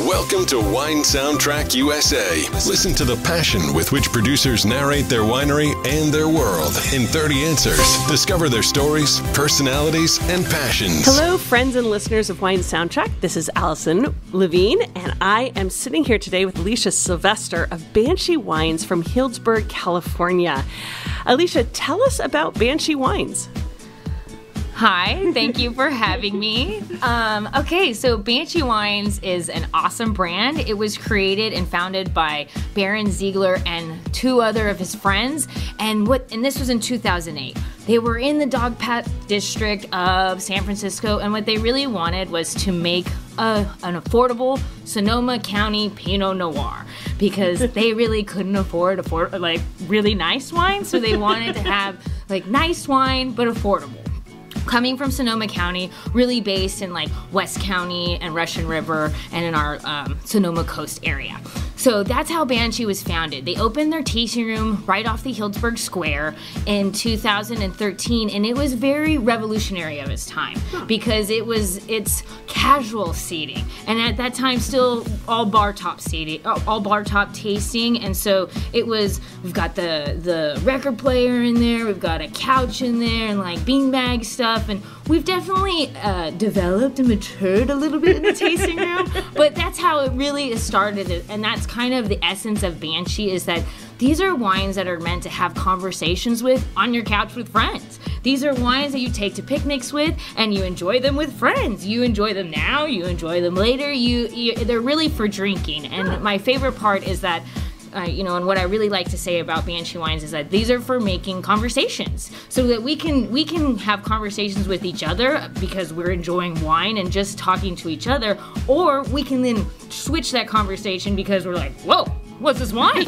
Welcome to Wine Soundtrack USA. Listen to the passion with which producers narrate their winery and their world in 30 answers. Discover their stories, personalities, and passions. Hello, friends and listeners of Wine Soundtrack. This is Allison Levine, and I am sitting here today with Alicia Sylvester of Banshee Wines from Healdsburg, California. Alicia, tell us about Banshee Wines. Hi, thank you for having me. So Banshee Wines is an awesome brand. It was created and founded by Baron Ziegler and two other of his friends, and this was in 2008. They were in the Dogpatch district of San Francisco, and what they really wanted was to make an affordable Sonoma County Pinot Noir, because they really couldn't afford like really nice wine, so they wanted to have like nice wine but affordable. Coming from Sonoma County, really based in like West County and Russian River and in our Sonoma Coast area. So that's how Banshee was founded. They opened their tasting room right off the Healdsburg Square in 2013, and it was very revolutionary of its time because it's casual seating, and at that time still all bar top tasting. And so it was, we've got the record player in there, we've got a couch in there, and like beanbag stuff, and we've definitely developed and matured a little bit in the tasting room. But that's how it really started, and that's kind of the essence of Banshee, is that these are wines that are meant to have conversations with on your couch with friends. These are wines that you take to picnics with, and you enjoy them with friends. You enjoy them now, you enjoy them later. They're really for drinking. And my favorite part is that and what I really like to say about Banshee Wines is that these are for making conversations, so that we can have conversations with each other because we're enjoying wine and just talking to each other, or we can then switch that conversation because we're like, whoa, what's this wine?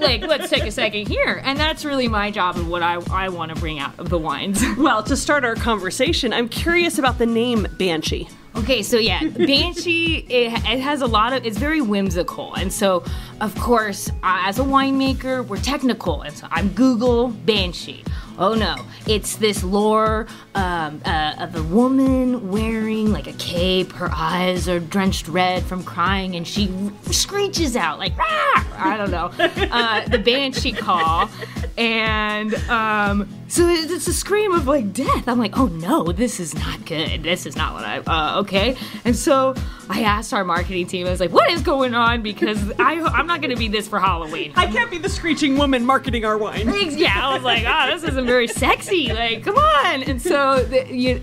Like, let's take a second here. And that's really my job and what I want to bring out of the wines. Well, to start our conversation, I'm curious about the name Banshee. Okay, so yeah, Banshee, it has a lot of, it's very whimsical. And so, of course, as a winemaker, we're technical. And so I'm Google Banshee. Oh no, it's this lore of a woman wearing like a cape. Her eyes are drenched red from crying, and she screeches out like, "Rah!" I don't know, the banshee call. And so it's a scream of like death. I'm like, oh no, this is not good. This is not what okay. And so I asked our marketing team, I was like, what is going on? Because I'm not gonna be this for Halloween. I can't be the screeching woman marketing our wine. Yeah, I was like, oh, this isn't very sexy, like, come on. And so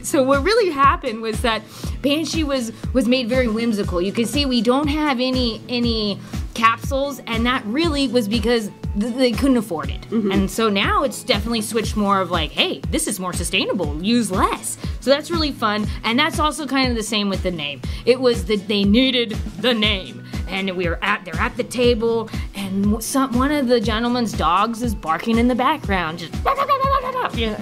so what really happened was that Banshee was made very whimsical. You can see we don't have any capsules, and that really was because they couldn't afford it. Mm-hmm. And so now it's definitely switched more of like, hey, this is more sustainable, use less. So that's really fun. And that's also kind of the same with the name. It was that they needed the name. And they're at the table, and one of the gentleman's dogs is barking in the background, just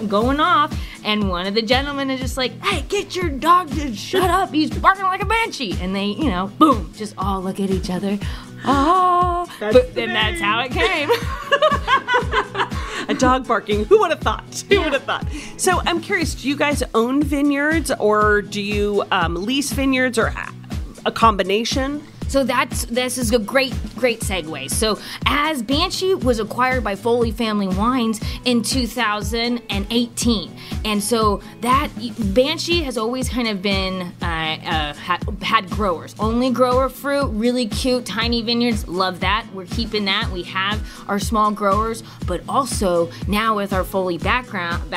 going off. And one of the gentlemen is just like, hey, get your dog to shut up, he's barking like a banshee. And they, boom, just all look at each other. Oh, and that's how it came. A dog barking. Who would have thought? Who would have thought? So I'm curious, do you guys own vineyards, or do you lease vineyards, or a combination? So this is a great, great segue. So as Banshee was acquired by Foley Family Wines in 2018. And so that Banshee has always kind of been, had growers. Only grower fruit, really cute, tiny vineyards, love that. We're keeping that. We have our small growers, but also now with our Foley background,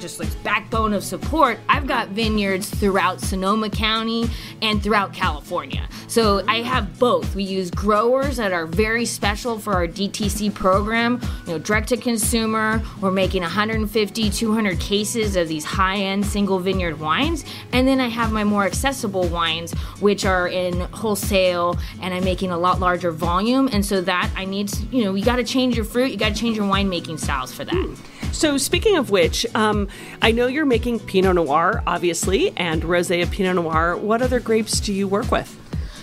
just like backbone of support, I've got vineyards throughout Sonoma County and throughout California. So I have both. We use growers that are very special for our DTC program, direct to consumer. We're making 150, 200 cases of these high-end single vineyard wines. And then I have my more accessible wines, which are in wholesale, and I'm making a lot larger volume. And so that I need, you got to change your fruit, you got to change your winemaking styles for that. So speaking of which, I know you're making Pinot Noir, obviously, and Rosé of Pinot Noir. What other grapes do you work with?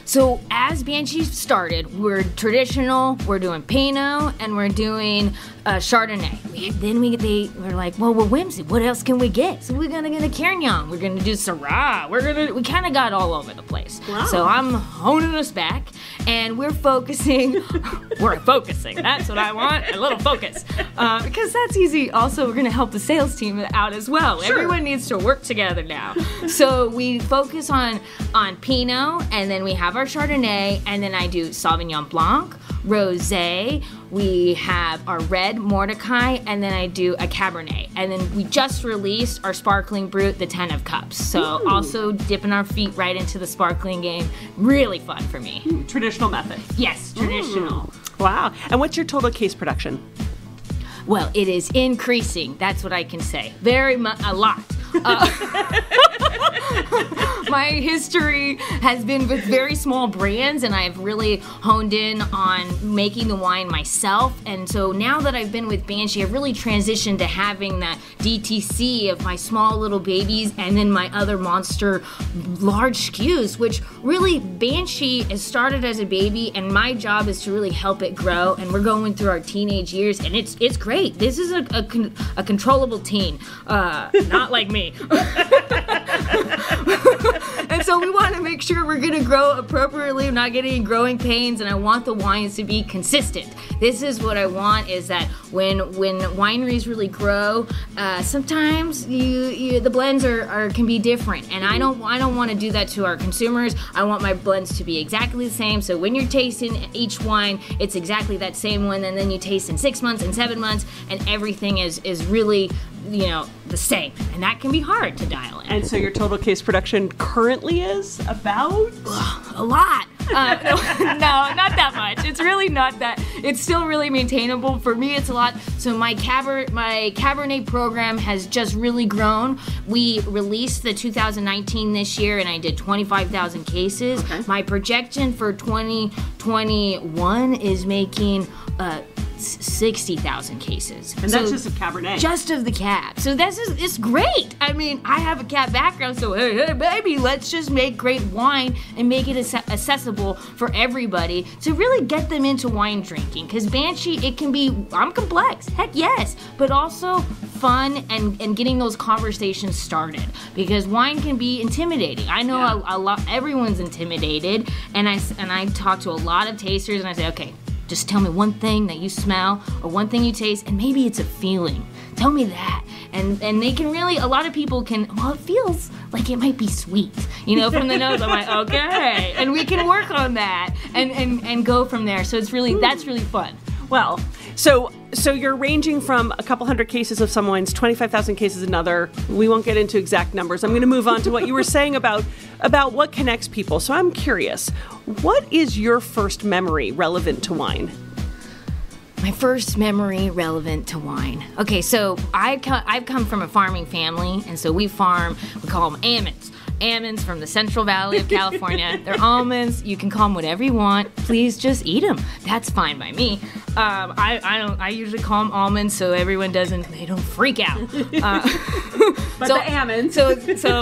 So as Banshee started, we're traditional, we're doing Pinot, and we're doing Chardonnay. They were like, well, we're whimsy. What else can we get? So we're gonna get a Carignan. We're gonna do Syrah. We kind of got all over the place. Wow. So I'm honing us back, and we're focusing. We're focusing. That's what I want. A little focus, because that's easy. Also, we're gonna help the sales team out as well. Sure. Everyone needs to work together now. So we focus on Pinot, and then we have our Chardonnay, and then I do Sauvignon Blanc, Rosé. We have our red Mordecai, and then I do a Cabernet. And then we just released our sparkling brut, the 10 of Cups. So ooh, also dipping our feet right into the sparkling game. Really fun for me. Ooh, traditional method. Yes, traditional. Ooh. Wow. And what's your total case production? Well, it is increasing. That's what I can say. Very much, a lot. My history has been with very small brands, and I've really honed in on making the wine myself. And so now that I've been with Banshee, I've really transitioned to having that DTC of my small little babies and then my other monster large SKUs, which really Banshee has started as a baby, and my job is to really help it grow. And we're going through our teenage years, and it's great. This is a controllable teen, not like me. And so we want to make sure we're going to grow appropriately. I'm not getting growing pains, and I want the wines to be consistent. This is what I want, is that when wineries really grow, sometimes the blends can be different, and I don't want to do that to our consumers. I want my blends to be exactly the same, so when you're tasting each wine, it's exactly that same one, and then you taste in 6 months and 7 months, and everything is really, you know, the same, and that can be hard to dial in. And so your total case production currently is about? A lot. No, not that much. It's really not that. It's still really maintainable. For me, it's a lot. So my Cabernet program has just really grown. We released the 2019 this year, and I did 25,000 cases. Okay. My projection for 2021 is making 60,000 cases. And so that's just of Cabernet. Just of the Cab. So this is, it's great. I mean, I have a Cab background, so hey, baby, let's just make great wine and make it accessible for everybody to really get them into wine drinking. Because Banshee, it can be, I'm complex, heck yes, but also fun and getting those conversations started. Because wine can be intimidating. I know everyone's intimidated, and I talk to a lot of tasters, and I say, okay, just tell me one thing that you smell or one thing you taste, and maybe it's a feeling. Tell me that. And they can really, a lot of people can, well, it feels like it might be sweet. You know, from the nose, I'm like, okay. And we can work on that and go from there. So it's really, that's really fun. Well, so you're ranging from a couple hundred cases of some wines, 25,000 cases another. We won't get into exact numbers. I'm going to move on to what you were saying about what connects people. So I'm curious, what is your first memory relevant to wine? My first memory relevant to wine. Okay, so I've come from a farming family, and so we farm, we call them almonds. Almonds from the Central Valley of California. They're almonds. You can call them whatever you want. Please just eat them. That's fine by me. I usually call them almonds, so everyone they don't freak out. But so, the almonds. So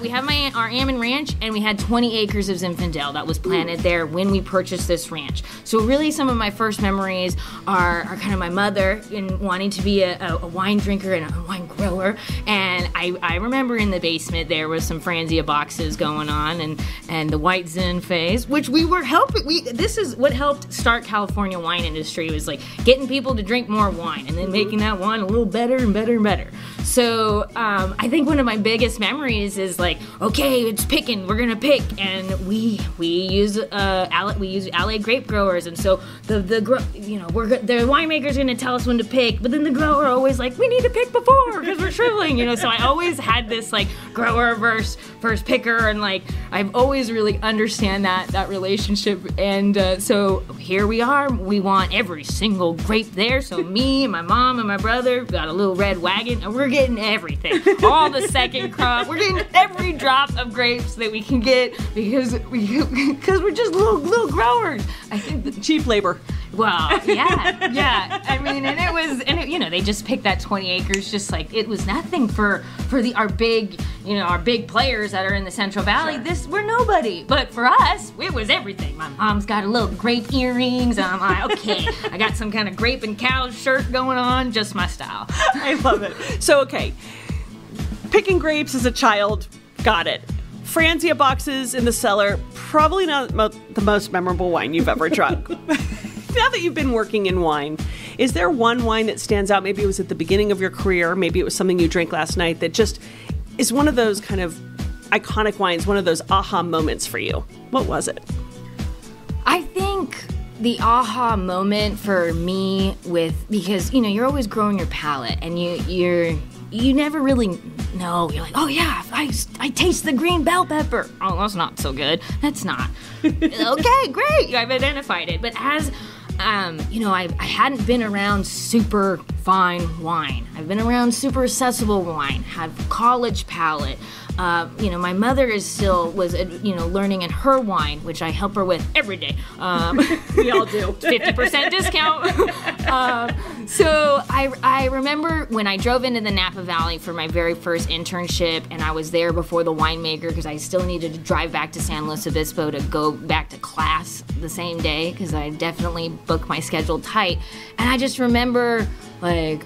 we have our almond ranch, and we had 20 acres of Zinfandel that was planted there when we purchased this ranch. So really, some of my first memories are kind of my mother and wanting to be a wine drinker and a wine grower. And I remember in the basement there was some Franzia boxes going on, and the white Zin phase, which we were helping. This is what helped start California wine industry, was like getting people to drink more wine and then making that wine a little better and better and better. So I think one of my biggest memories is like, okay, it's picking. We're gonna pick, and we use LA grape growers, and so the winemaker's gonna tell us when to pick, but then the grower always like, we need to pick before because we're shriveling, you know. So I always had this like grower versus picker, and like I've always really understand that relationship, and so here we are. We want every single grape there. So me and my mom and my brother got a little red wagon, and we're getting everything. All the second crop. We're getting every drop of grapes that we can get because we're just little growers. I think cheap labor. Well, yeah, yeah. I mean, and it was, and it, you know, they just picked that 20 acres, just like it was nothing for our big, you know, our big players that are in the Central Valley. Sure. This, we're nobody, but for us, it was everything. My mom's got a little grape earrings. I'm like, okay, I got some kind of grape and cow shirt going on, just my style. I love it. So, okay, picking grapes as a child, got it. Franzia boxes in the cellar, probably not the most memorable wine you've ever drunk. Now that you've been working in wine, is there one wine that stands out? Maybe it was at the beginning of your career, maybe it was something you drank last night that just is one of those kind of iconic wines, one of those aha moments for you. What was it? I think the aha moment for me because, you know, you're always growing your palate and you never really know. You're like, oh yeah, I taste the green bell pepper. Oh, that's not so good. That's not. Okay, great. I've identified it. But as, you know, I hadn't been around super fine wine. I've been around super accessible wine, had college palate. You know, my mother was, you know, learning in her wine, which I help her with every day. We all do. 50% discount. So I remember when I drove into the Napa Valley for my very first internship, and I was there before the winemaker because I still needed to drive back to San Luis Obispo to go back to class the same day because I definitely booked my schedule tight. And I just remember, like,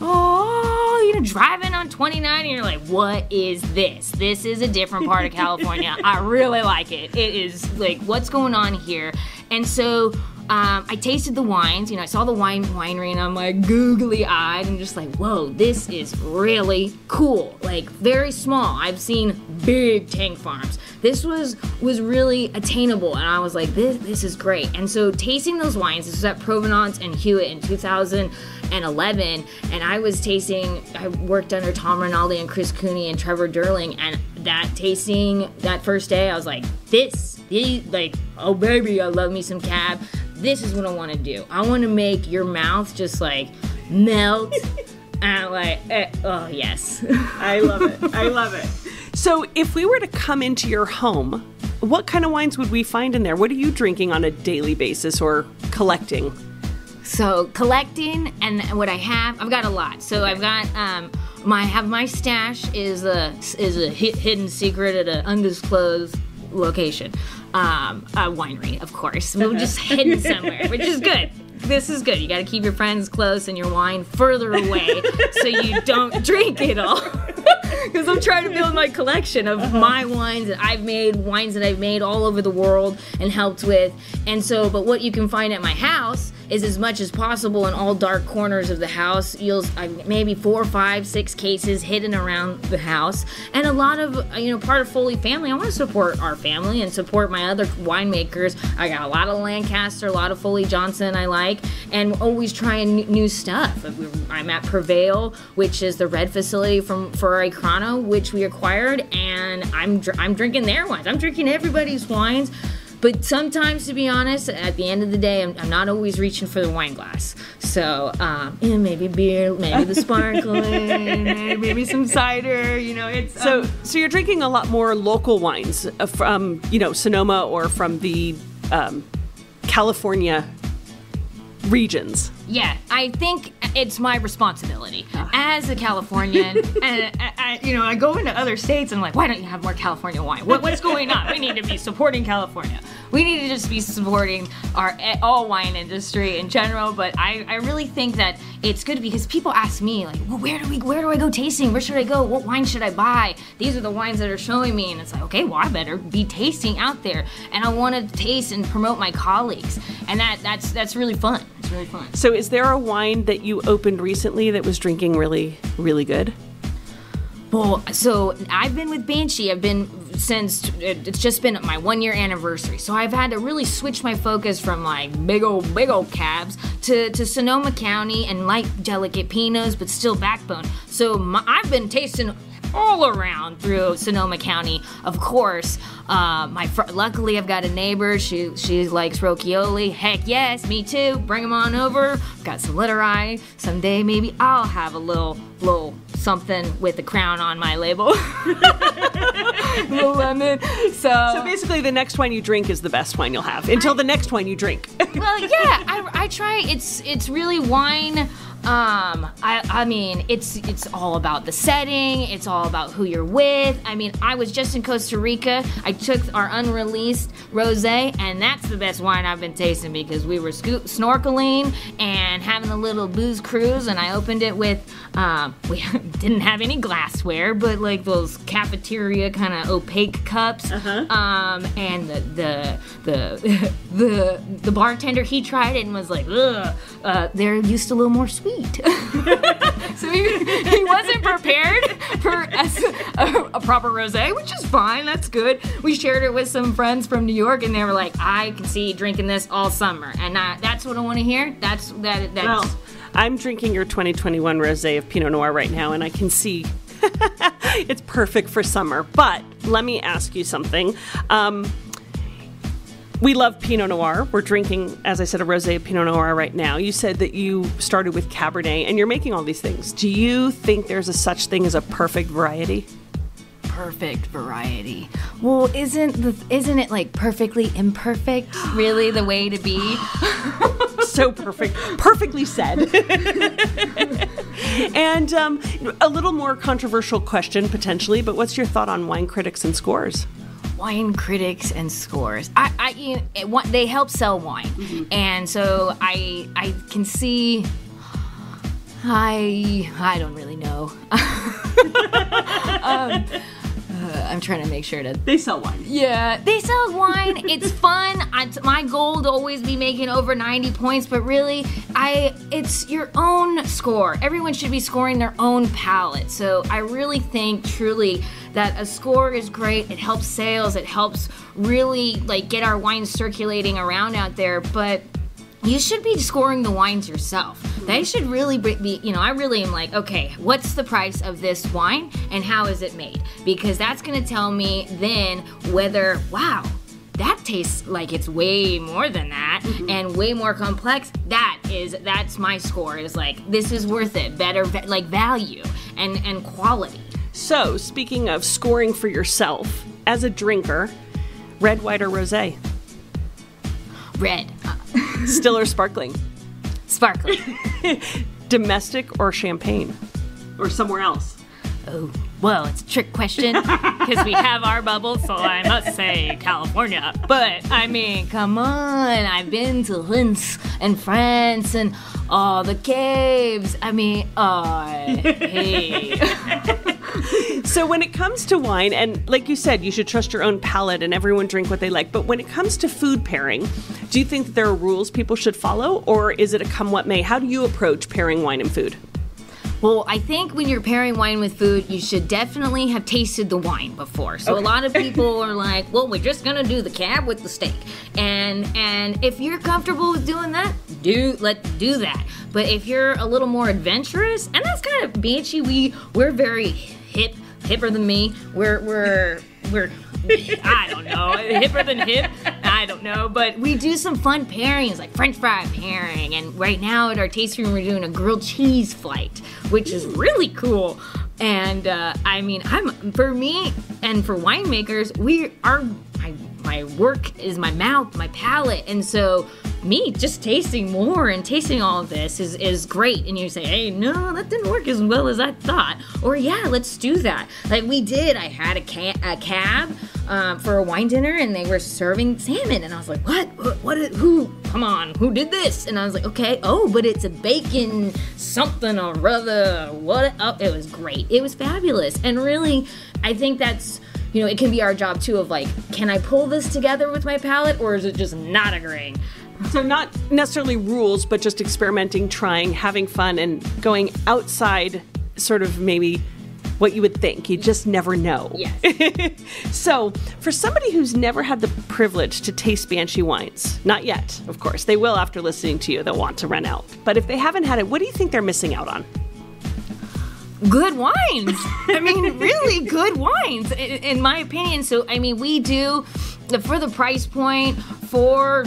oh, you know, driving on 29 and you're like, what is this? This is a different part of California. I really like it. It is like, what's going on here? And so I tasted the wines, you know, I saw the winery and I'm like googly-eyed and just like, whoa, this is really cool. Like, very small. I've seen big tank farms. This was really attainable and I was like, this is great. And so tasting those wines, this was at Provenance and Hewitt in 2011, and I worked under Tom Rinaldi and Chris Cooney and Trevor Durling, and that first day, I was like, oh baby, I love me some cab. This is what I want to do. I want to make your mouth just like melt, and like, oh yes. I love it, I love it. So if we were to come into your home, what kind of wines would we find in there? What are you drinking on a daily basis or collecting? So collecting, and what I have, I've got a lot. So I've got my stash is a hidden secret at an undisclosed location, a winery, of course. We're just hidden somewhere, which is good. This is good. You got to keep your friends close and your wine further away so you don't drink it all. Because I'm trying to build my collection of my wines that I've made, wines that I've made all over the world and helped with. And so, but what you can find at my house is as much as possible in all dark corners of the house. You'll maybe 4, 5, 6 cases hidden around the house. And a lot of, you know, part of Foley Family, I want to support our family and support my other winemakers. I got a lot of Lancaster, a lot of Foley Johnson I like, and always trying new stuff. I'm at Prevail, which is the red facility for Icrano, which we acquired, and I'm drinking their wines. I'm drinking everybody's wines. But sometimes, to be honest, at the end of the day, I'm not always reaching for the wine glass. So, yeah, maybe beer, maybe the sparkling, maybe some cider, you know. It's So you're drinking a lot more local wines from, you know, Sonoma or from the California regions. Yeah, I think it's my responsibility as a Californian, and I, you know, I go into other states and I'm like, why don't you have more California wine? What's going on? We need to be supporting California. We need to just be supporting our all wine industry in general. But I really think that it's good because people ask me like, well, where do I go tasting? Where should I go? What wine should I buy? These are the wines that are showing me, and it's like, okay, well, I better be tasting out there, and I want to taste and promote my colleagues, and that's really fun. It's really fun. So is there a wine that you opened recently that was drinking really, really good? Well, so I've been with Banshee. I've been since, it's just been my 1-year anniversary. So I've had to really switch my focus from like big old cabs to Sonoma County and light, delicate pinots, but still backbone. So I've been tasting all around through Sonoma County. Of course, luckily I've got a neighbor. She likes Rocchioli. Heck yes, me too. Bring them on over. I've got some Literi. Someday maybe I'll have a little something with a crown on my label. The lemon. So basically the next wine you drink is the best wine you'll have until the next wine you drink. Well, yeah, I try. It's really wine. I mean, it's all about the setting. It's all about who you're with. I mean, I was just in Costa Rica. I took our unreleased rosé, and that's the best wine I've been tasting because we were snorkeling and having a little booze cruise, and I opened it with, we didn't have any glassware, but like those cafeteria kind of opaque cups. Uh-huh. And the bartender, he tried it and was like, ugh, they're used to a little more sweet. So he wasn't prepared for a proper rosé, which is fine, that's good. We shared it with some friends from New York, and they were like, I can see you drinking this all summer. And that's what I want to hear. That's well, I'm drinking your 2021 rosé of Pinot Noir right now, and I can see it's perfect for summer. But let me ask you something. We love Pinot Noir. We're drinking, as I said, a rosé of Pinot Noir right now. You said that you started with Cabernet, and you're making all these things. Do you think there's such thing as a perfect variety? Perfect variety. Well, isn't it like perfectly imperfect? Really, the way to be. So perfect, perfectly said. And a little more controversial question potentially, but what's your thought on wine critics and scores? Wine critics and scores. They help sell wine, mm-hmm. And so I can see. I don't really know. I'm trying to make sure that they sell wine. Yeah, they sell wine. It's fun. My goal to always be making over 90 points, but really, it's your own score. Everyone should be scoring their own palate. So I really think, truly, that a score is great. It helps sales. It helps really like get our wine circulating around out there. But you should be scoring the wines yourself. They should really be, you know, I really am like, okay, what's the price of this wine and how is it made? Because that's going to tell me then whether, wow, that tastes like it's way more than that, mm-hmm. and way more complex. That's my score is like, this is worth it. Better, like value and quality. So speaking of scoring for yourself, as a drinker, red, white, or rosé? Red. Still or sparkling? Sparkling. Domestic or champagne? Or somewhere else? Oh, well, it's a trick question because we have our bubble, so I must say California. But, I mean, come on. I've been to Linz and France and all the caves. I mean, hey. So when it comes to wine, and like you said, you should trust your own palate and everyone drink what they like. But when it comes to food pairing, do you think that there are rules people should follow, or is it a come what may? How do you approach pairing wine and food? Well, I think when you're pairing wine with food, you should definitely have tasted the wine before. So okay. A lot of people are like, well, we're just going to do the cab with the steak. And if you're comfortable with doing that, let's do that. But if you're a little more adventurous, and that's kind of Banshee, we're very hipper than me. We're I don't know, hipper than hip. I don't know, but we do some fun pairings, like French fry pairing, and right now at our tasting room we're doing a grilled cheese flight, which is really cool. And I mean, for me and for winemakers, my work is my mouth, my palate, and so me just tasting more and tasting all of this is great. And you say, hey, no, that didn't work as well as I thought. Or yeah, let's do that. Like we did, I had a cab for a wine dinner and they were serving salmon. And I was like, who did this? And I was like, okay, oh, but it's a bacon something or other. It was great. It was fabulous. And really, I think that's, you know, it can be our job too of like, can I pull this together with my palate or is it just not agreeing? So not necessarily rules, but just experimenting, trying, having fun, and going outside sort of maybe what you would think. You just never know. Yes. So for somebody who's never had the privilege to taste Banshee wines, not yet, of course. They will after listening to you. They'll want to run out. But if they haven't had it, what do you think they're missing out on? good wines. I mean, really good wines, in my opinion. So, I mean, we do, for the price point, for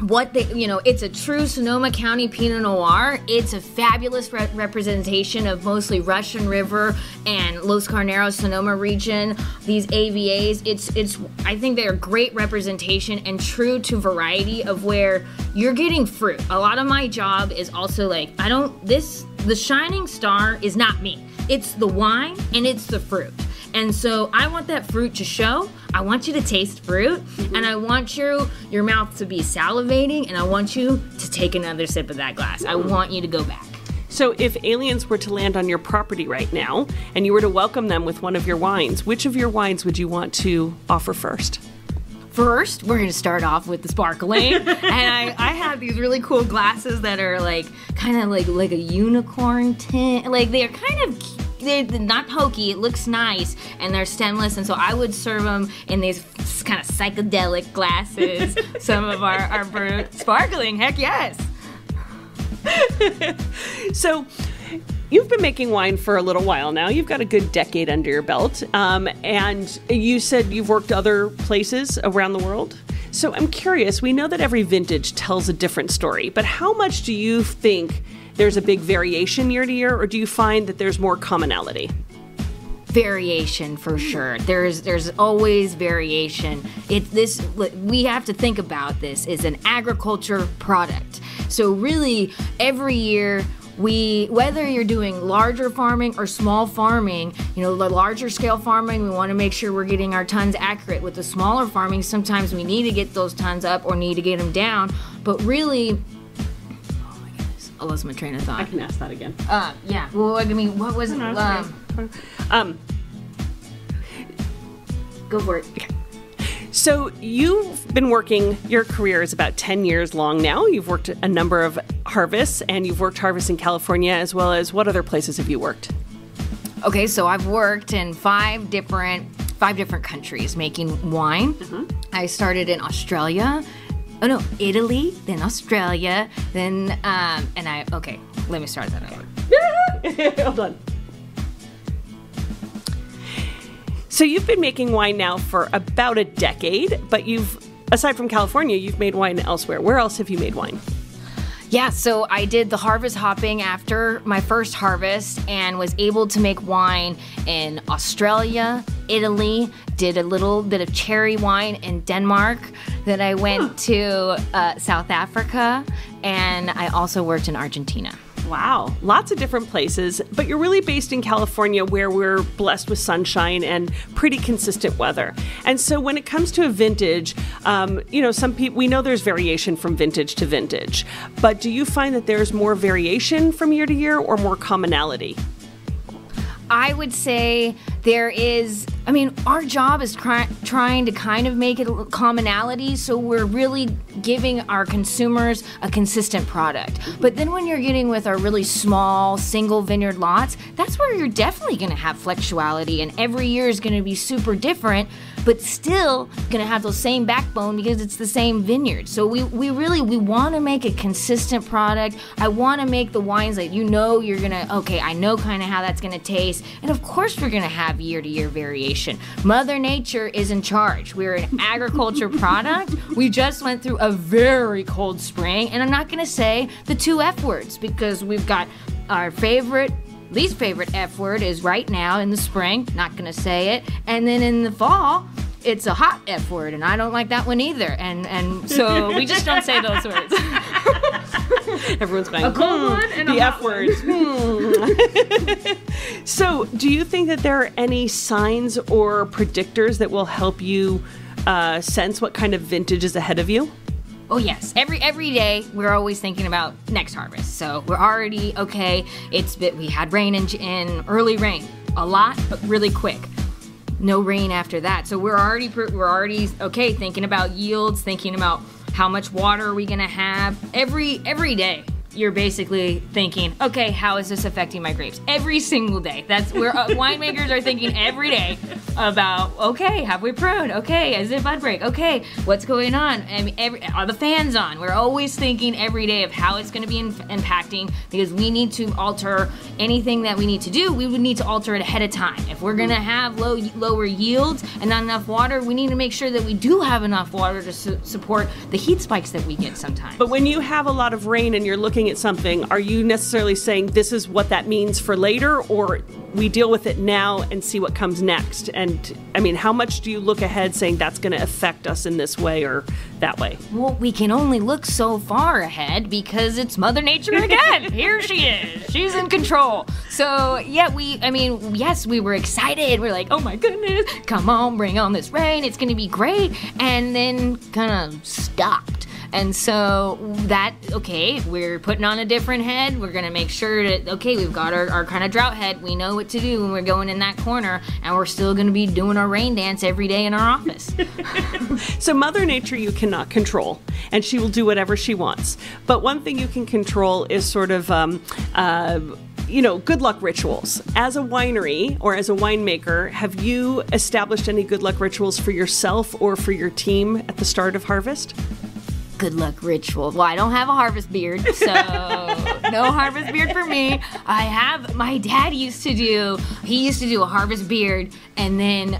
what they, you know, it's a true Sonoma County Pinot Noir. It's a fabulous representation of mostly Russian River and Los Carneros, Sonoma region, these AVAs. It's I think they're a great representation and true to variety of where you're getting fruit. A lot of my job is also like, the shining star is not me. It's the wine and it's the fruit. And so I want that fruit to show. I want you to taste fruit, and I want your mouth to be salivating, and I want you to take another sip of that glass. I want you to go back. So if aliens were to land on your property right now, and you were to welcome them with one of your wines, which of your wines would you want to offer first? First, we're going to start off with the sparkling, and I have these really cool glasses that are like kind of like a unicorn tint. Like, they are kind of cute. They're not pokey, it looks nice, and they're stemless, and so I would serve them in these kind of psychedelic glasses, some of our sparkling, heck yes. So you've been making wine for a little while now. You've got a good decade under your belt, and you said you've worked other places around the world. So I'm curious, we know that every vintage tells a different story, but how much do you think there's a big variation year to year, or do you find that there's more commonality? Variation, for sure. There's always variation. We have to think about this as an agriculture product. So really, every year, whether you're doing larger farming or small farming, you know, the larger scale farming, we want to make sure we're getting our tons accurate. With the smaller farming, sometimes we need to get those tons up or need to get them down. But really, I lost my train of thought. I can ask that again. Yeah. Well, I mean, what was it? Go for it. Okay. So you've been working, your career is about 10 years long now. You've worked a number of harvests, and you've worked harvests in California as well as what other places have you worked? Okay, so I've worked in five different countries making wine. I started in Australia. Oh no, Italy, then Australia, then, okay, let me start that over. Hold on. So you've been making wine now for about a decade, but aside from California, you've made wine elsewhere. Where else have you made wine? Yeah, so I did the harvest hopping after my first harvest and was able to make wine in Australia, Italy, did a little bit of cherry wine in Denmark. Then I went to South Africa, and I also worked in Argentina. Wow, lots of different places, but you're really based in California, where we're blessed with sunshine and pretty consistent weather. And so when it comes to a vintage, you know, we know there's variation from vintage to vintage, but do you find that there's more variation from year to year or more commonality? I would say there is, I mean, our job is trying to kind of make it commonality, so we're really giving our consumers a consistent product. But then when you're getting with our really small, single vineyard lots, that's where you're definitely going to have flexuality, and every year is going to be super different, but still going to have those same backbone because it's the same vineyard. So we want to make a consistent product. I want to make the wines that you know you're going to, okay, I know kind of how that's going to taste. And of course we're going to have year-to-year variation. Mother Nature is in charge. We're an agriculture product. We just went through a very cold spring, and I'm not going to say the two F words because we've got our least favorite F word is right now in the spring, not going to say it, and then in the fall, it's a hot F word, and I don't like that one either, and so we just don't say those words. Everyone's buying a cold one and the F words. So do you think that there are any signs or predictors that will help you sense what kind of vintage is ahead of you? Oh yes, every day we're always thinking about next harvest. So we're already okay. We had rain in early rain, a lot, but really quick. No rain after that. So we're already okay thinking about yields, thinking about how much water are we gonna have every day. you're basically thinking, okay, how is this affecting my grapes? Every single day. That's where winemakers are thinking every day about, okay, have we pruned? Okay, is it bud break? Okay, what's going on? I mean, are the fans on? We're always thinking every day of how it's gonna be impacting, because we need to alter anything that we need to do. We would need to alter it ahead of time. If we're gonna have lower yields and not enough water, we need to make sure that we do have enough water to support the heat spikes that we get sometimes. But when you have a lot of rain and you're looking at something, are you necessarily saying this is what that means for later, or we deal with it now and see what comes next? And I mean, how much do you look ahead saying that's going to affect us in this way or that way? Well, we can only look so far ahead because it's Mother Nature again. Here she is. She's in control. So yeah, yes, we were excited. We're like, oh my goodness, come on, bring on this rain. It's going to be great. And then kind of stopped. And so that, okay, we're putting on a different head. We're gonna make sure that, okay, we've got our kind of drought head. We know what to do when we're going in that corner, and we're still gonna be doing our rain dance every day in our office. So Mother Nature you cannot control, and she will do whatever she wants. But one thing you can control is sort of, you know, good luck rituals. As a winery or as a winemaker, have you established any good luck rituals for yourself or for your team at the start of harvest? Good luck ritual. Well, I don't have a harvest beard, so no harvest beard for me. My dad used to do, a harvest beard, and then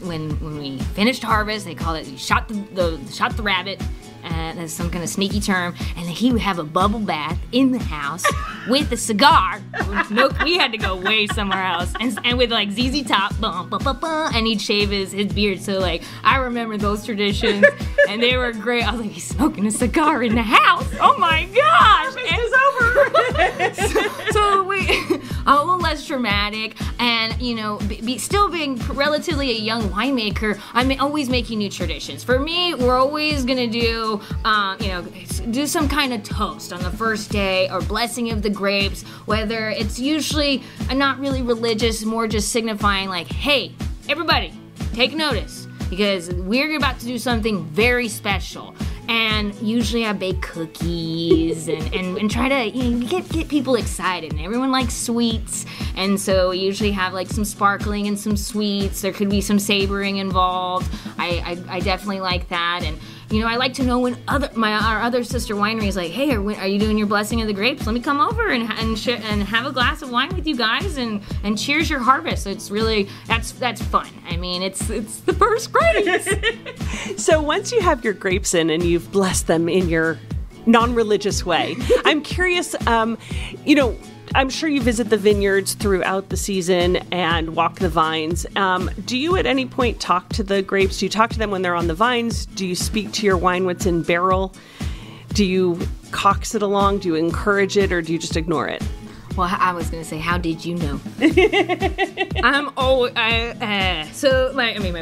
when we finished harvest, they called it, you shot the rabbit. That's some kind of sneaky term, and he would have a bubble bath in the house with a cigar. Nope, we had to go way somewhere else, and with like ZZ Top, and he'd shave his beard. So like, I remember those traditions, and they were great. I was like, he's smoking a cigar in the house. Oh my gosh, it's over. so we. A little less dramatic, and you know, still being relatively a young winemaker, I'm always making new traditions. For me, we're always gonna do, do some kind of toast on the first day or blessing of the grapes. Whether it's usually not really religious, more just signifying like, hey, everybody, take notice because we're about to do something very special. And usually I bake cookies and try to get people excited. And everyone likes sweets. And so we usually have like some sparkling and some sweets. There could be some savoring involved. I definitely like that. And you know, I like to know when our other sister winery is like, hey, are you doing your blessing of the grapes? Let me come over and have a glass of wine with you guys and cheers your harvest. So it's really, that's fun. I mean, it's the first grapes. So once you have your grapes in and you've blessed them in your non-religious way, I'm curious, I'm sure you visit the vineyards throughout the season and walk the vines. Do you at any point talk to the grapes? Do you talk to them when they're on the vines? Do you speak to your wine what's in barrel? Do you coax it along? Do you encourage it, or do you just ignore it? Well, I was gonna say, how did you know? My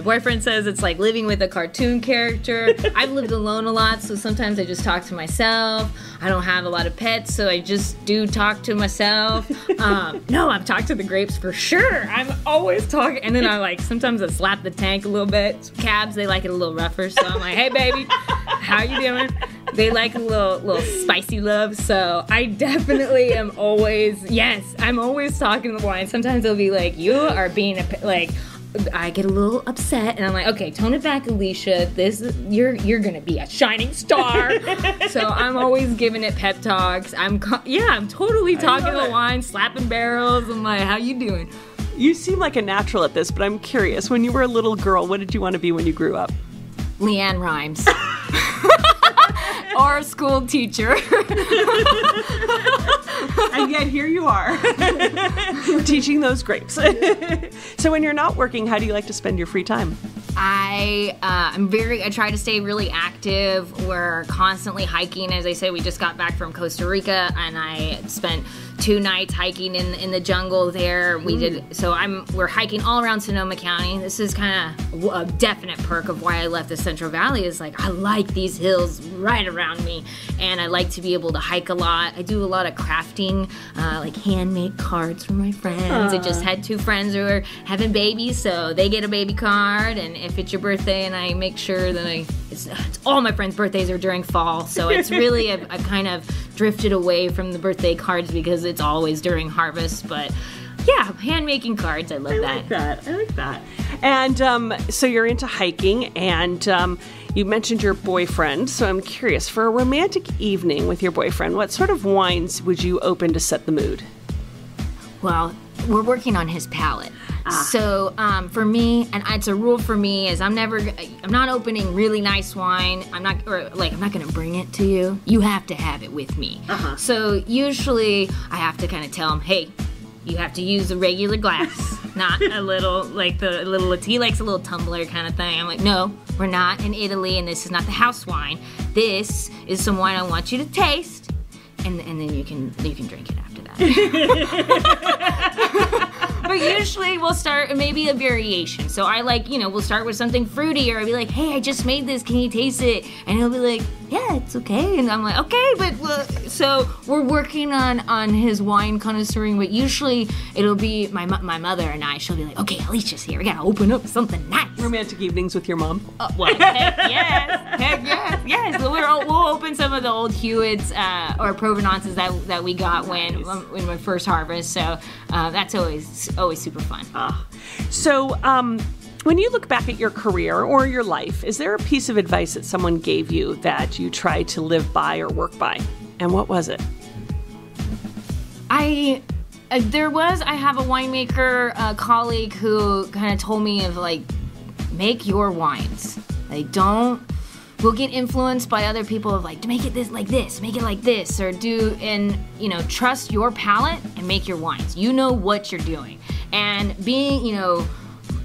boyfriend says it's like living with a cartoon character. I've lived alone a lot, so sometimes I just talk to myself. I don't have a lot of pets, so I just do talk to myself. No, I've talked to the grapes for sure. I'm always talking, and then sometimes I slap the tank a little bit. Cabs, they like it a little rougher, so I'm like, hey baby, how you doing? They like a little spicy love, so I definitely am always, I'm always talking to the wine. Sometimes they'll be like, you are being, I get a little upset, and I'm like, okay, tone it back, Alicia. You're gonna be a shining star. So I'm always giving it pep talks. I'm totally talking to the wine, slapping barrels. I'm like, how you doing? You seem like a natural at this, but I'm curious. When you were a little girl, what did you want to be when you grew up? Leanne Rhymes. Or a school teacher. And yet here you are, teaching those grapes. So when you're not working, how do you like to spend your free time? I try to stay really active. We're constantly hiking. As I said, we just got back from Costa Rica, and I spent 2 nights hiking in the jungle there. We're hiking all around Sonoma County. This is kind of a definite perk of why I left the Central Valley is like, I like these hills right around me. And I like to be able to hike a lot. I do a lot of crafting, like handmade cards from my friends. Aww. I just had two friends who are having babies, so they get a baby card. And if it's your birthday, and I make sure that it's all my friends' birthdays are during fall, so it's really, I've kind of drifted away from the birthday cards because it's always during harvest, but yeah, hand-making cards, I love that. I like that. And so you're into hiking, and you mentioned your boyfriend, so I'm curious, for a romantic evening with your boyfriend, what sort of wines would you open to set the mood? Well, we're working on his palate. So for me, and it's a rule for me, is I'm not opening really nice wine. I'm not gonna bring it to you. You have to have it with me. Uh-huh. So usually I have to kind of tell him, hey, you have to use a regular glass, not a little, like the little, he likes a little tumbler kind of thing. I'm like, no, we're not in Italy, and this is not the house wine. This is some wine I want you to taste, and then you can drink it after that. But usually we'll start maybe a variation. So I like, you know, we'll start with something fruity, or I'll be like, hey, I just made this, can you taste it? And he'll be like, yeah, it's okay. And I'm like, okay, but so we're working on his wine connoisseuring, but usually it'll be my mother and I, she'll be like, okay, Alicia's here, we gotta open up something nice. Romantic evenings with your mom? Well, heck yes. We'll open some of the old Hewitts or Provenances that we got when my first harvest, so that's always super fun. So when you look back at your career or your life, is there a piece of advice that someone gave you that you try to live by or work by? And what was it? I have a winemaker colleague who kind of told me of like, make your wines. Like we'll get influenced by other people of like, make it like this, or trust your palate and make your wines. You know what you're doing. And being,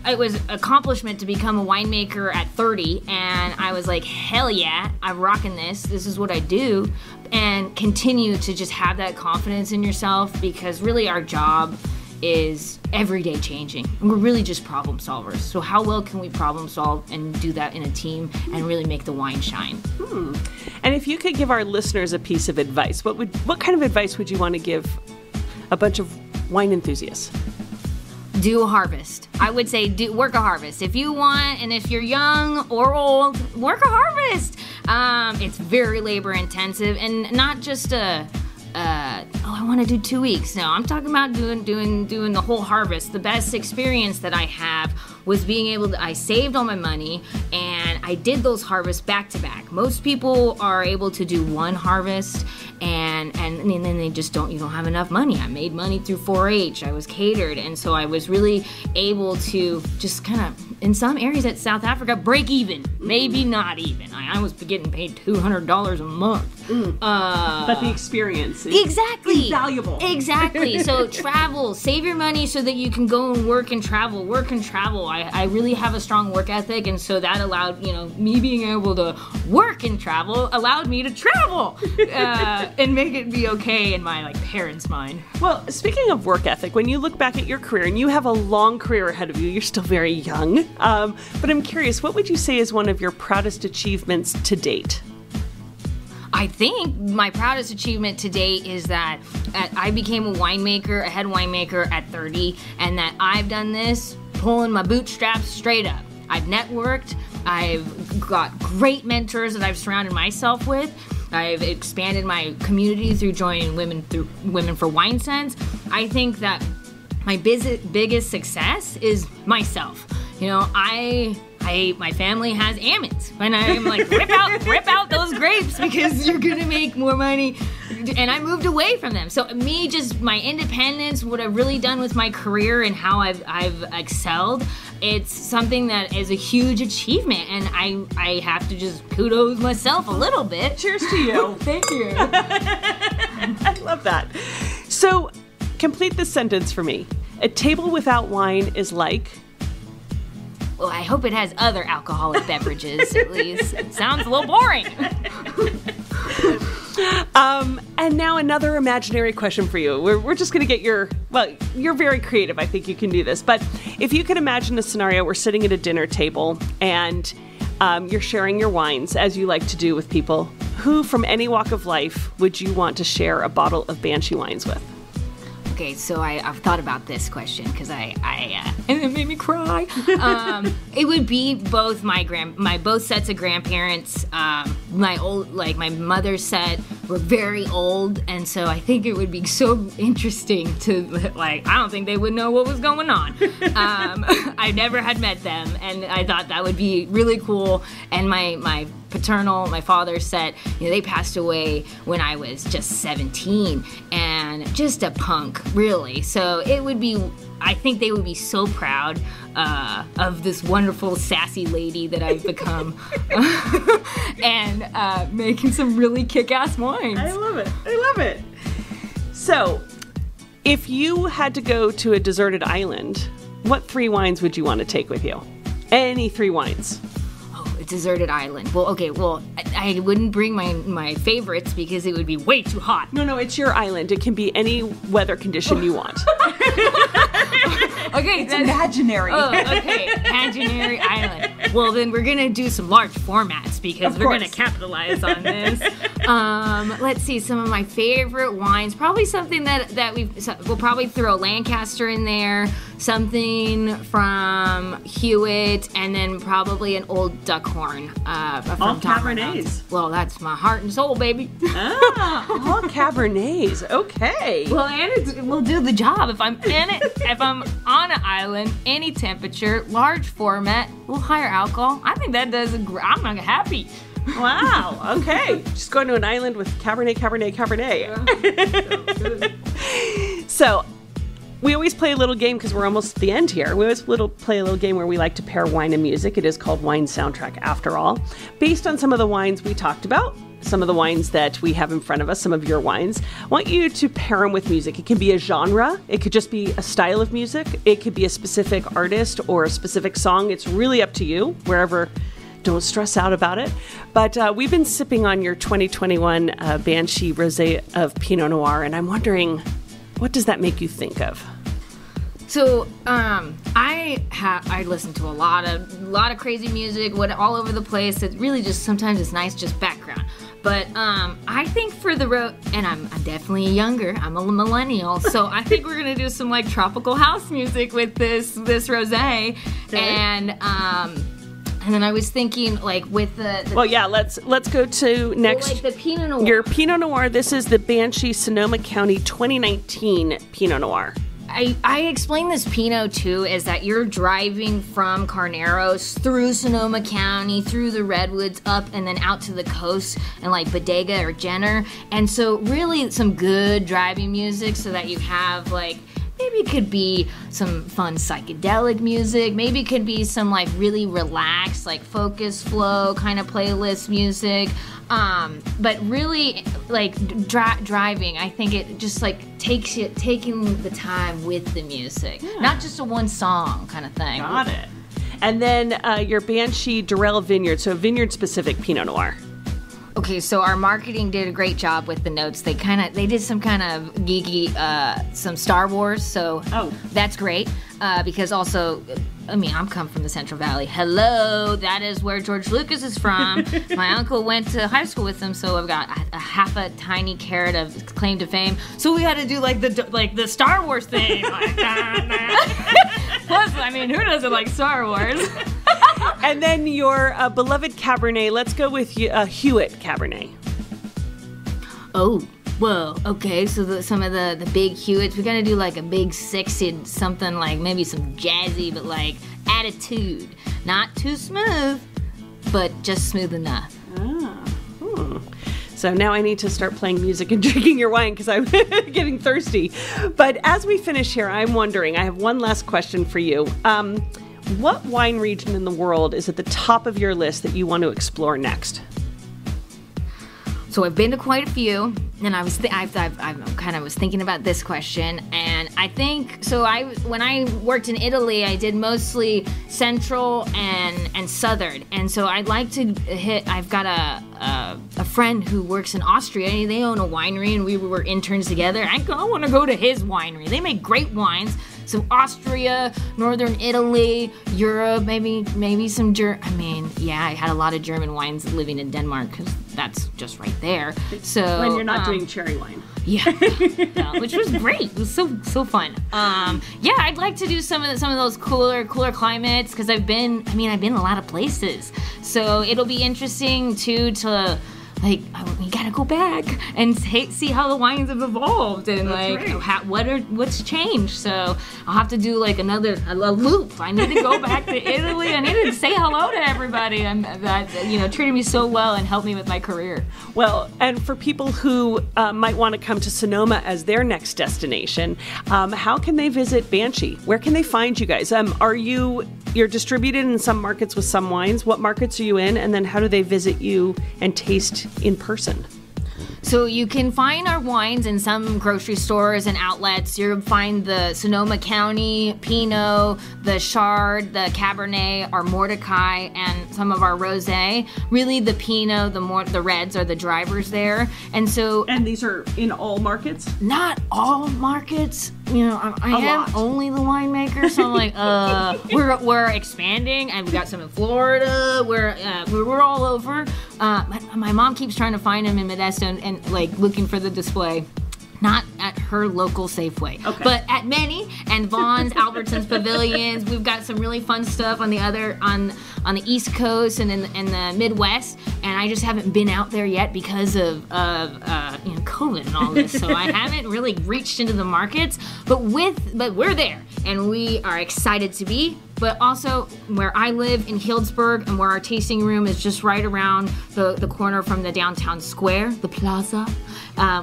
it was an accomplishment to become a winemaker at 30, and I was like, hell yeah, I'm rocking this. This is what I do. And continue to just have that confidence in yourself, because really our job is every day changing. And we're really just problem solvers. So how well can we problem solve and do that in a team and really make the wine shine? And if you could give our listeners a piece of advice, what kind of advice would you want to give a bunch of wine enthusiasts? Do a harvest. I would say work a harvest. If you want, and if you're young or old, work a harvest. It's very labor intensive, and not just I want to do 2 weeks. No, I'm talking about doing the whole harvest. The best experience that I have was being able to, I saved all my money and I did those harvests back to back. Most people are able to do one harvest and then they just don't have enough money. I made money through 4-H, I was catered, and so I was really able to just kind of, in some areas at South Africa, break even, maybe not even. I was getting paid $200 a month. But the experience is exactly invaluable. Exactly, so travel, save your money so that you can go and work and travel. I really have a strong work ethic, and so that allowed, me being able to work and travel allowed me to travel and make it be okay in my parents' mind. Well, speaking of work ethic, when you look back at your career, and you have a long career ahead of you, you're still very young, but I'm curious, what would you say is one of your proudest achievements to date? I think my proudest achievement to date is that I became a head winemaker at 30, and that I've done this pulling my bootstraps straight up. I've networked, I've got great mentors that I've surrounded myself with, I've expanded my community through joining Women for Wine Sense. I think that my biggest success is myself. My family has almonds, and I'm like, rip out those grapes because you're gonna make more money. And I moved away from them. So me, just my independence, what I've really done with my career and how I've excelled, it's something that is a huge achievement, and I have to just kudos myself a little bit. Cheers to you. Thank you. I love that. So complete this sentence for me. A table without wine is like... Well, I hope it has other alcoholic beverages, at least. It sounds a little boring. And now another imaginary question for you. We're just going to get you're very creative. I think you can do this. But if you could imagine a scenario, we're sitting at a dinner table and you're sharing your wines, as you like to do with people Who from any walk of life would you want to share a bottle of Banshee wines with? Okay, so I've thought about this question because and it made me cry. It would be both my both sets of grandparents. My mother's set were very old, and so I think it would be so interesting to I don't think they would know what was going on. I never had met them, and I thought that would be really cool. And my paternal, my father's set, they passed away when I was just 17, and just a punk, really. So it would be, I think they would be so proud of this wonderful, sassy lady that I've become, and making some really kick-ass wines. I love it. I love it. So, if you had to go to a deserted island, what three wines would you want to take with you? Any three wines. Deserted island. Well, okay, well, I wouldn't bring my favorites because it would be way too hot. No, it's your island. It can be any weather condition you want. Okay, it's imaginary. Oh, okay, imaginary island. Well, then we're going to do some large formats because we're going to capitalize on this. Let's see, some of my favorite wines. Probably something that we'll probably throw Lancaster in there, something from Hewitt, and then probably an old Duckhorn. All Cabernets. Well, that's my heart and soul, baby. All Cabernets. Okay. Well, and it will do the job if I'm in it. If I'm on an island, any temperature, large format, a little higher alcohol. I think that does. I'm happy. Wow. Okay. Just going to an island with Cabernet. Yeah, so good. So, we always play a little game because we're almost at the end here. We always play a little game where we like to pair wine and music. It is called Wine Soundtrack, after all. Based on some of the wines we talked about, some of the wines that we have in front of us, some of your wines, I want you to pair them with music. It can be a genre. It could just be a style of music. It could be a specific artist or a specific song. It's really up to you, wherever. Don't stress out about it. But we've been sipping on your 2021 Banshee Rosé of Pinot Noir, and I'm wondering, what does that make you think of? So I listen to a lot of crazy music, all over the place. It's really just sometimes it's nice just background. But I think for the road, and I'm definitely younger. I'm a millennial, so I think we're gonna do some tropical house music with this rosé, okay. And then I was thinking, with the well, yeah. Let's go to next. So the Pinot Noir. Your Pinot Noir. This is the Banshee Sonoma County 2019 Pinot Noir. I explain this Pinot too is that you're driving from Carneros through Sonoma County, through the Redwoods, up and then out to the coast and Bodega or Jenner, and so really some good driving music so that you have maybe it could be some fun psychedelic music. Maybe it could be some really relaxed, focus flow kind of playlist music. But really driving, I think it just takes you taking the time with the music, yeah. Not just a one song kind of thing. Got it. And then your Banshee Durrell Vineyard, so vineyard specific Pinot Noir. Okay, so our marketing did a great job with the notes. They did some kind of geeky, some Star Wars, so that's great. Because also, I'm come from the Central Valley. Hello, that is where George Lucas is from. My uncle went to high school with him, so I've got a half a tiny carrot of claim to fame. So we had to do the Star Wars thing. Plus, who doesn't like Star Wars? And then your beloved Cabernet. Let's go with Hewitt Cabernet. Oh, whoa. Okay, so some of the big Hewitts. We're going to do a big 60, something maybe some jazzy, but attitude. Not too smooth, but just smooth enough. Ah, So now I need to start playing music and drinking your wine because I'm getting thirsty. But as we finish here, I'm wondering, I have one last question for you. What wine region in the world is at the top of your list that you want to explore next? So I've been to quite a few, and I was thinking about this question, and I think when I worked in Italy, I did mostly central and southern, and so I'd like to hit. I've got a friend who works in Austria, and they own a winery, and we were interns together. I want to go to his winery. They make great wines. So Austria, Northern Italy, Europe, maybe some German. I mean, yeah, I had a lot of German wines living in Denmark because that's just right there. So when you're not doing cherry wine. Yeah, which was great. It was so fun. Yeah, I'd like to do some of those cooler climates because I've been a lot of places. So it'll be interesting too to. Like, we gotta go back and see how the wines have evolved and what's changed. So I'll have to do like a loop. I need to go back to Italy. I need to say hello to everybody that treated me so well and helped me with my career. Well, and for people who might want to come to Sonoma as their next destination, how can they visit Banshee? Where can they find you guys? You're distributed in some markets with some wines. What markets are you in? And then how do they visit you and taste in person? So you can find our wines in some grocery stores and outlets. You'll find the Sonoma County, Pinot, the Chard, the Cabernet, our Mordecai, and some of our Rosé. Really the Pinot, the Reds are the drivers there. And these are in all markets? Not all markets. You know, I am only the winemaker, so I'm like, we're expanding, and we got some in Florida. We're all over. My mom keeps trying to find them in Modesto and like looking for the display. Not at her local Safeway, but at many, and Vaughn's, Albertsons, Pavilions. We've got some really fun stuff on the East Coast and in the Midwest, and I just haven't been out there yet because of COVID and all this, so I haven't really reached into the markets, but we're there, and we are excited to be. But also where I live in Healdsburg and where our tasting room is just right around the corner from the downtown square, the plaza,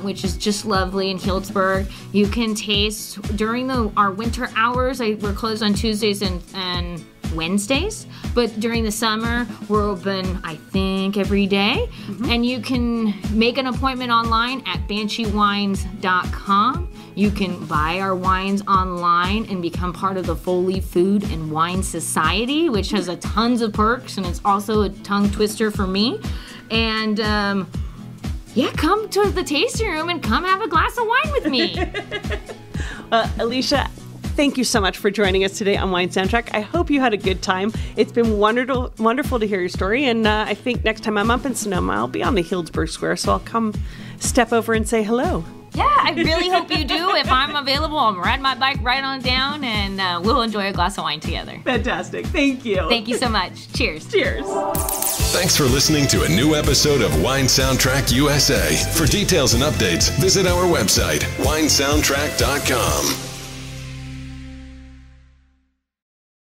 which is just lovely in Healdsburg. You can taste during our winter hours. We're closed on Tuesdays and Wednesdays, but during the summer we're open I think every day. And you can make an appointment online at bansheewines.com. You can buy our wines online and become part of the Foley Food and Wine Society, which has a tons of perks, and it's also a tongue twister for me. And yeah, come to the tasting room and come have a glass of wine with me. Alicia, thank you so much for joining us today on Wine Soundtrack. I hope you had a good time. It's been wonderful to hear your story, and I think next time I'm up in Sonoma, I'll be on the Healdsburg Square, so I'll come step over and say hello. Yeah, I really hope you do. If I'm available, I'll ride my bike right on down, and we'll enjoy a glass of wine together. Fantastic. Thank you. Thank you so much. Cheers. Cheers. Thanks for listening to a new episode of Wine Soundtrack USA. For details and updates, visit our website, winesoundtrack.com.